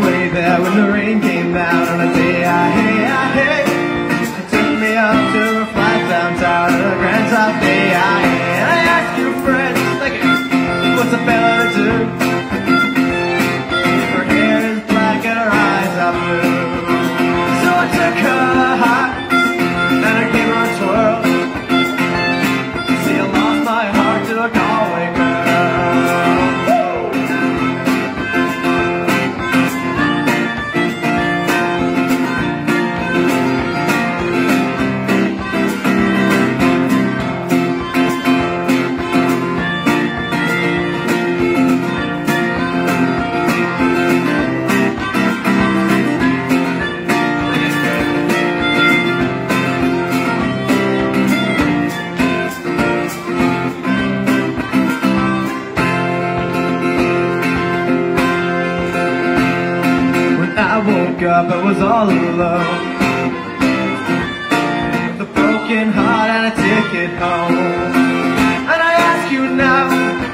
play there when the rain came down on a day I hey. It took me up to a flat downtown on a grand top day I hey. And I asked your friends, like, what's a fella to do? Her hair is black and her eyes are blue. So I took her hot, and I gave her a twirl. See, I lost my heart to a Galway girl. Up, I was all alone with a broken heart and a ticket home. And I ask you now,